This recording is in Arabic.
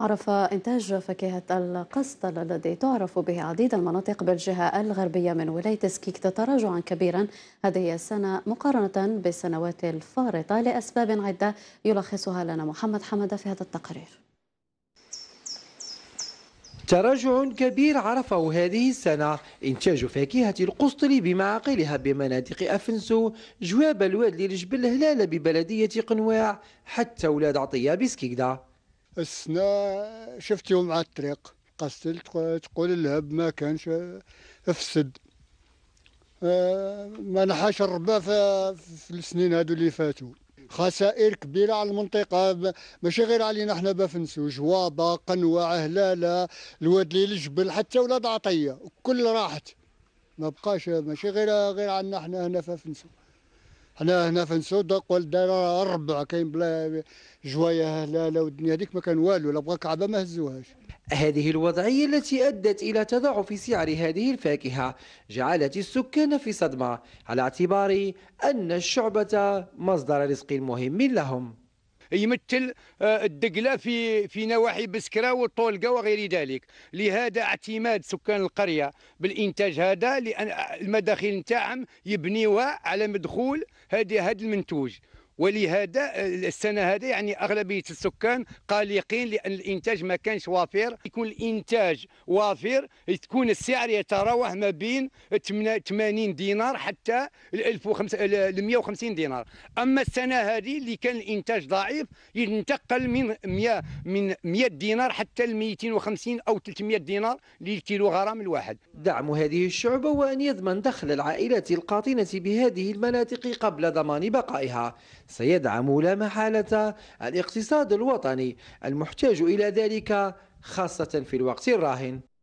عرف إنتاج فاكهة القسطل الذي تعرف به عديد المناطق بالجهة الغربية من ولاية سكيكدة تراجعا كبيرا هذه السنة مقارنة بالسنوات الفارطة لأسباب عدة يلخصها لنا محمد حمد في هذا التقرير. تراجع كبير عرفه هذه السنة إنتاج فاكهة القسطل بمعاقلها بمناطق أفنسو جواب الواد لجبل الهلالة ببلدية قنواع حتى ولاد عطية بسكيكدة. السنة شفتهم على الطريق قسطل تقول اللهب ما كانش افسد ما نحاش الربا في السنين هذو اللي فاتوا. خسائر كبيرة على المنطقة ماشي غير علينا احنا بفنسو جوابة قنوة هلالة الواد لي الجبل حتى ولاد عطية كل راحت ما بقاش ماشي غير عندنا احنا هنا ففنسو. حنا هنا فنسو قول دايرة ربع كاين بلا جواية هلالة والدنيا هذيك ما كان والو لا بغا كعبة ما هزوهاش. هذه الوضعية التي أدت إلى تضاعف سعر هذه الفاكهة جعلت السكان في صدمة على اعتبار أن الشعبة مصدر رزق مهم لهم. يمثل الدقلة في نواحي بسكرا والطولقة وغير ذلك، لهذا اعتماد سكان القرية بالإنتاج هذا لأن المداخيل نتاعهم يبنيوها على مدخول هذا المنتوج. ولهذا السنه هذه يعني اغلبيه السكان قلقين لان الانتاج ما كانش وافر. يكون الانتاج وافر تكون السعر يتراوح ما بين 80 دينار حتى 150 دينار. اما السنه هذه اللي كان الانتاج ضعيف ينتقل من 100 دينار حتى 250 او 300 دينار للكيلوغرام الواحد. دعم هذه الشعبه وان يضمن دخل العائلات القاطنه بهذه المناطق قبل ضمان بقائها سيدعم لا محالة الاقتصاد الوطني المحتاج إلى ذلك خاصة في الوقت الراهن.